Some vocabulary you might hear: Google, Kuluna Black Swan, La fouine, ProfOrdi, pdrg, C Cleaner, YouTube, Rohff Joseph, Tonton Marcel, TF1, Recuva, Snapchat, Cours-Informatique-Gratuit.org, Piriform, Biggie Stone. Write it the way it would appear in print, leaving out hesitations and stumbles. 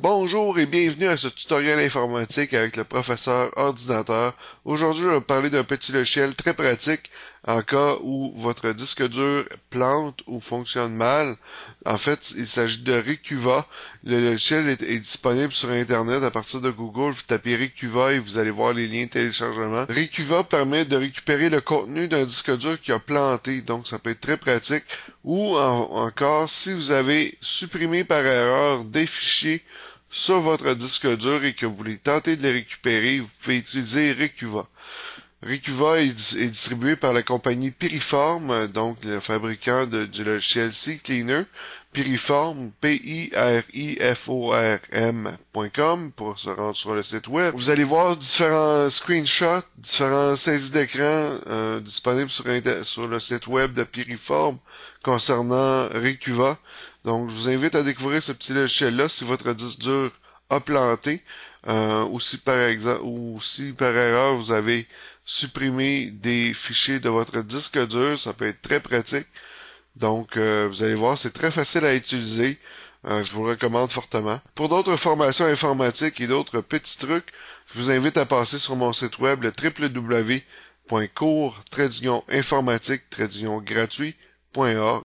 Bonjour et bienvenue à ce tutoriel informatique avec le professeur ordinateur. Aujourd'hui, je vais vous parler d'un petit logiciel très pratique en cas où votre disque dur plante ou fonctionne mal. En fait, il s'agit de Recuva. Le logiciel est disponible sur Internet à partir de Google. Vous tapez Recuva et vous allez voir les liens de téléchargement. Recuva permet de récupérer le contenu d'un disque dur qui a planté, donc ça peut être très pratique. Ou encore, si vous avez supprimé par erreur des fichiers sur votre disque dur et que vous voulez tenter de les récupérer, vous pouvez utiliser Recuva. Recuva est distribué par la compagnie Piriform, donc le fabricant du logiciel C Cleaner. Piriform, P-I-R-I-F-O-R-M.com pour se rendre sur le site web. Vous allez voir différents screenshots, différents saisies d'écran disponibles sur le site web de Piriform concernant Recuva. Donc, je vous invite à découvrir ce petit logiciel-là si votre disque dur a planté, ou si par erreur vous avez supprimé des fichiers de votre disque dur, ça peut être très pratique. Donc, vous allez voir, c'est très facile à utiliser. Je vous le recommande fortement. Pour d'autres formations informatiques et d'autres petits trucs, je vous invite à passer sur mon site web le www.cours-informatique-gratuit.org.